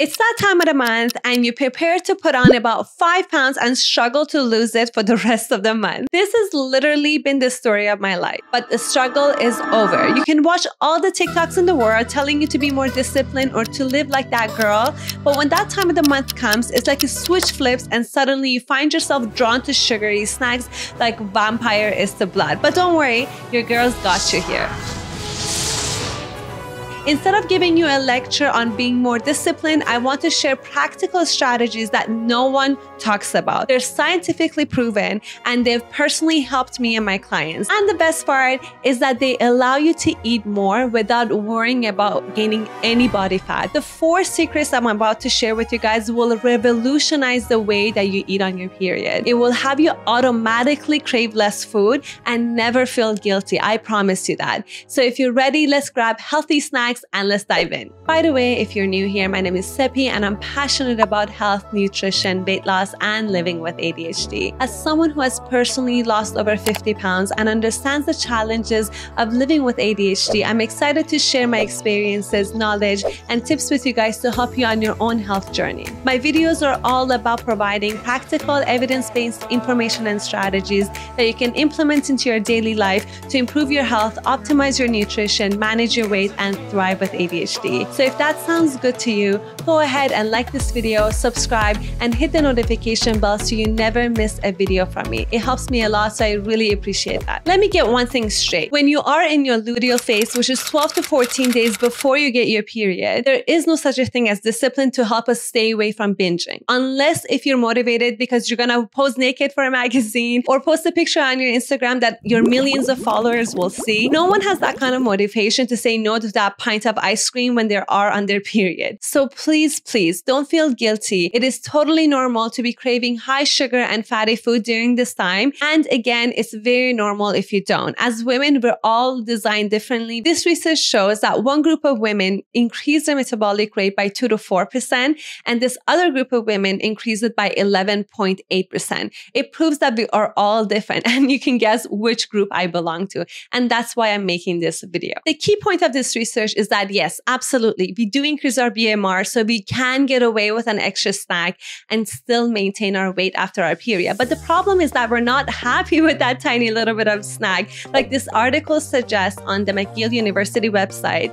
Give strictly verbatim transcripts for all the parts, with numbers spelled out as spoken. It's that time of the month and you prepare to put on about five pounds and struggle to lose it for the rest of the month. This has literally been the story of my life, but the struggle is over. You can watch all the TikToks in the world telling you to be more disciplined or to live like that girl, but when that time of the month comes, it's like a switch flips and suddenly you find yourself drawn to sugary snacks like vampire is to blood. But don't worry, your girl's got you here. Instead of giving you a lecture on being more disciplined, I want to share practical strategies that no one talks about. They're scientifically proven and they've personally helped me and my clients. And the best part is that they allow you to eat more without worrying about gaining any body fat. The four secrets I'm about to share with you guys will revolutionize the way that you eat on your period. It will have you automatically crave less food and never feel guilty. I promise you that. So if you're ready, let's grab healthy snacks and let's dive in. By the way, if you're new here, my name is Seppi and I'm passionate about health, nutrition, weight loss, and living with A D H D. As someone who has personally lost over fifty pounds and understands the challenges of living with A D H D, I'm excited to share my experiences, knowledge, and tips with you guys to help you on your own health journey. My videos are all about providing practical, evidence-based information and strategies that you can implement into your daily life to improve your health, optimize your nutrition, manage your weight, and thrive with A D H D. So if that sounds good to you, go ahead and like this video, subscribe, and hit the notification bell so you never miss a video from me. It helps me a lot, so I really appreciate that. Let me get one thing straight. When you are in your luteal phase, which is twelve to fourteen days before you get your period, there is no such a thing as discipline to help us stay away from binging. Unless if you're motivated because you're gonna pose naked for a magazine or post a picture on your Instagram that your millions of followers will see. No one has that kind of motivation to say no to that pint of ice cream when they are on their period. So please, please don't feel guilty. It is totally normal to be craving high sugar and fatty food during this time. And again, it's very normal if you don't. As women, we're all designed differently. This research shows that one group of women increased their metabolic rate by two to four percent, and this other group of women increased it by eleven point eight percent. It proves that we are all different, and you can guess which group I belong to. And that's why I'm making this video. The key point of this research is that yes, absolutely, we do increase our B M R, so we can get away with an extra snack and still maintain our weight after our period. But the problem is that we're not happy with that tiny little bit of snack. Like this article suggests on the McGill University website,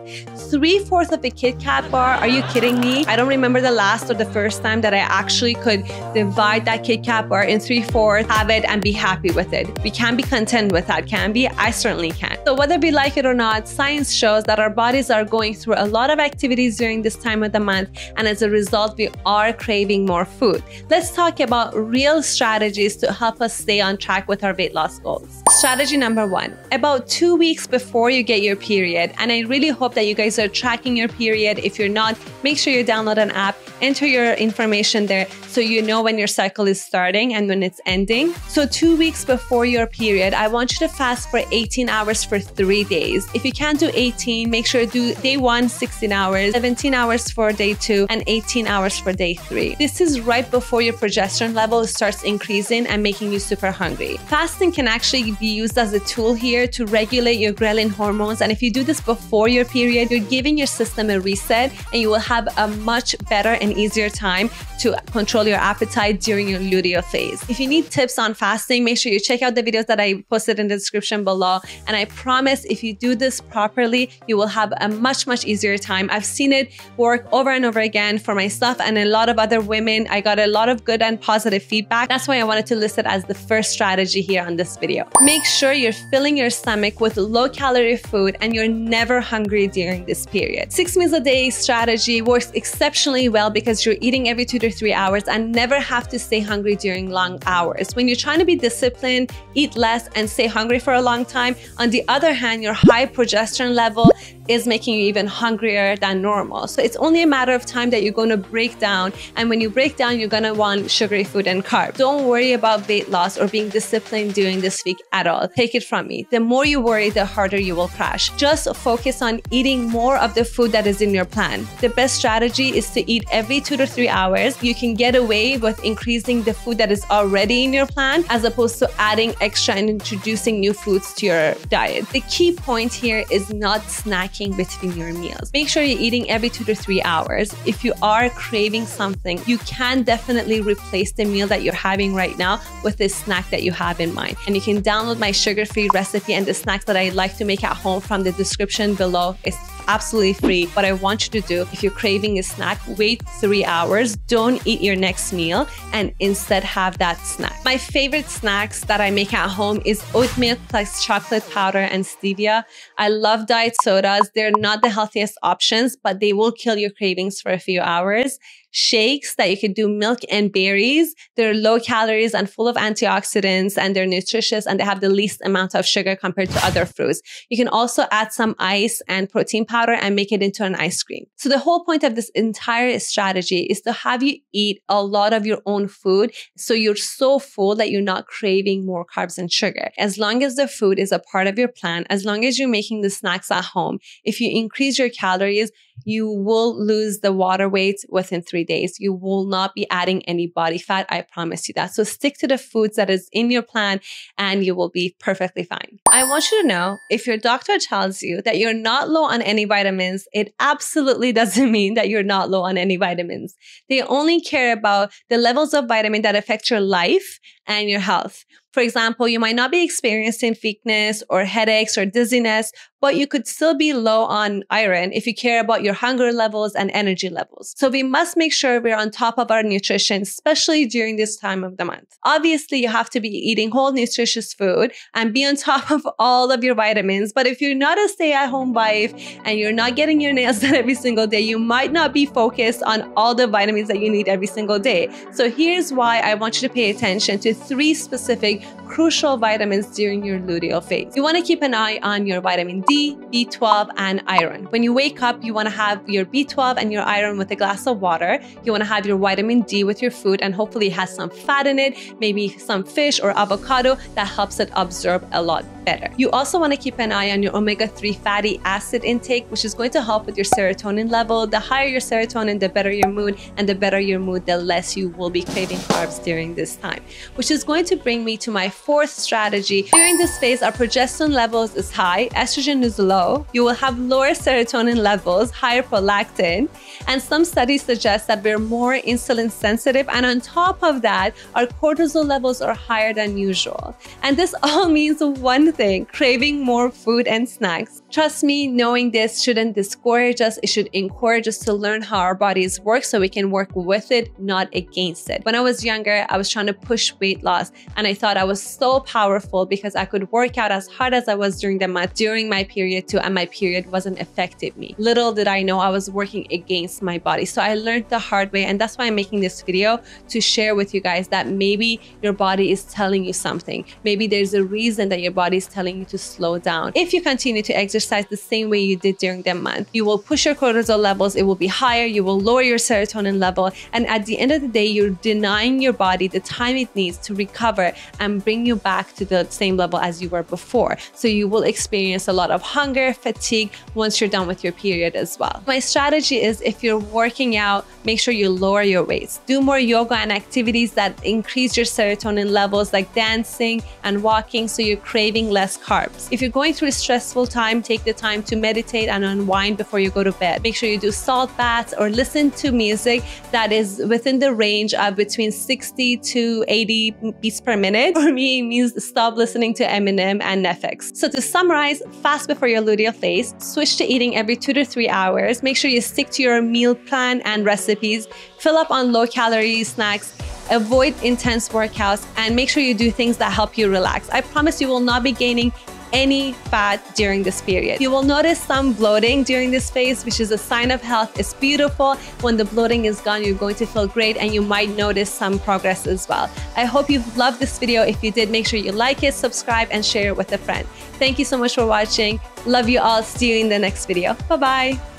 three-fourths of a Kit Kat bar. Are you kidding me? I don't remember the last or the first time that I actually could divide that Kit Kat bar in three-fourths, have it, and be happy with it. We can be content with that, can we? I certainly can. So whether we like it or not, science shows that our bodies are going through a lot of activities during this time of the month, and as a result, we are craving more food. Let's talk about real strategies to help us stay on track with our weight loss goals. Strategy number one, about two weeks before you get your period, and I really hope that you guys are tracking your period. If you're not, make sure you download an app, enter your information there so you know when your cycle is starting and when it's ending. So two weeks before your period, I want you to fast for eighteen hours for three days. If you can't do eighteen, make sure to do day one, sixteen hours, seventeen hours for day two, and eighteen hours for day three. This is right before your progesterone level starts increasing and making you super hungry. Fasting can actually be used as a tool here to regulate your ghrelin hormones, and if you do this before your period, you're giving your system a reset and you will have a much better and easier time to control your appetite during your luteal phase. If you need tips on fasting, make sure you check out the videos that I posted in the description below, and I promise if you do this properly, you will have a much, much easier time. I've seen it work over and over again for myself and a lot of other women. I got a lot of good and positive feedback. That's why I wanted to list it as the first strategy here on this video. Make sure you're filling your stomach with low-calorie food and you're never hungry during this period. Six meals a day strategy works exceptionally well because you're eating every two to three hours and never have to stay hungry during long hours. When you're trying to be disciplined, eat less, and stay hungry for a long time, on the other hand, your high progesterone level is making you even hungrier than normal. So it's only a matter of time that you're going to break down, and when you break down, you're going to want sugary food and carbs. Don't worry about weight loss or being disciplined during this week at all. Take it from me. The more you worry, the harder you will crash. Just focus on eating more of the food that is in your plan. The best strategy is to eat every two to three hours. You can get away with increasing the food that is already in your plan as opposed to adding extra and introducing new foods to your diet. The key point here is not snacking between your meals. Make sure you're eating every two to three hours. If you are craving something, you can definitely replace the meal that you're having right now with this snack that you have in mind. And you can download my sugar-free recipe and the snacks that I like to make at home from the description below. It's absolutely free. What I want you to do, if you're craving a snack, wait three hours, don't eat your next meal, and instead have that snack. My favorite snacks that I make at home is oatmeal plus chocolate powder and stevia. I love diet sodas. They're not the healthiest options, but they will kill your cravings for a few hours. Shakes that you could do milk and berries. They're low calories and full of antioxidants, and they're nutritious, and they have the least amount of sugar compared to other fruits. You can also add some ice and protein powder and make it into an ice cream. So the whole point of this entire strategy is to have you eat a lot of your own food so you're so full that you're not craving more carbs and sugar. As long as the food is a part of your plan, as long as you're making the snacks at home, if you increase your calories, you will lose the water weight within three days. You will not be adding any body fat. I promise you that. So stick to the foods that is in your plan and you will be perfectly fine. I want you to know, if your doctor tells you that you're not low on any vitamins, it absolutely doesn't mean that you're not low on any vitamins. They only care about the levels of vitamin that affect your life and your health. For example, you might not be experiencing weakness or headaches or dizziness, but you could still be low on iron if you care about your hunger levels and energy levels. So we must make sure we're on top of our nutrition, especially during this time of the month. Obviously, you have to be eating whole nutritious food and be on top of all of your vitamins. But if you're not a stay-at-home wife and you're not getting your nails done every single day, you might not be focused on all the vitamins that you need every single day. So here's why I want you to pay attention to three specific crucial vitamins during your luteal phase. You want to keep an eye on your vitamin D, B twelve, and iron. When you wake up, you want to have your B twelve and your iron with a glass of water. You want to have your vitamin D with your food, and hopefully it has some fat in it, maybe some fish or avocado that helps it absorb a lot better. You also want to keep an eye on your omega three fatty acid intake, which is going to help with your serotonin level. The higher your serotonin, the better your mood, and the better your mood, the less you will be craving carbs during this time, which is going to bring me to my fourth strategy. During this phase, our progesterone levels is high, estrogen is low, you will have lower serotonin levels, higher prolactin, and some studies suggest that we're more insulin sensitive, and on top of that, our cortisol levels are higher than usual. And this all means one thing, craving more food and snacks. Trust me, knowing this shouldn't discourage us, it should encourage us to learn how our bodies work so we can work with it, not against it. When I was younger, I was trying to push weight loss, and I thought I was so powerful because I could work out as hard as I was during the month, during my period too, and my period wasn't affecting me. Little did I know I was working against my body. So I learned the hard way, and that's why I'm making this video to share with you guys that maybe your body is telling you something. Maybe there's a reason that your body is telling you to slow down. If you continue to exercise the same way you did during the month, you will push your cortisol levels, it will be higher, you will lower your serotonin level, and at the end of the day, you're denying your body the time it needs to recover and bring you back to the same level as you were before. So you will experience a lot of hunger, fatigue once you're done with your period as well. My strategy is, if you're working out, make sure you lower your weights. Do more yoga and activities that increase your serotonin levels, like dancing and walking, so you're craving less carbs. If you're going through a stressful time, take the time to meditate and unwind before you go to bed. Make sure you do salt baths or listen to music that is within the range of between sixty to eighty beats per minute. For me, it means stop listening to Eminem and Netflix. So to summarize, fast before your luteal phase, switch to eating every two to three hours, make sure you stick to your meal plan and recipes, fill up on low-calorie snacks, avoid intense workouts, and make sure you do things that help you relax. I promise you will not be gaining any fat during this period. You will notice some bloating during this phase, which is a sign of health. It's beautiful. When the bloating is gone, you're going to feel great, and you might notice some progress as well. I hope you loved this video. If you did, make sure you like it, subscribe, and share it with a friend. Thank you so much for watching. Love you all. See you in the next video. Bye-bye.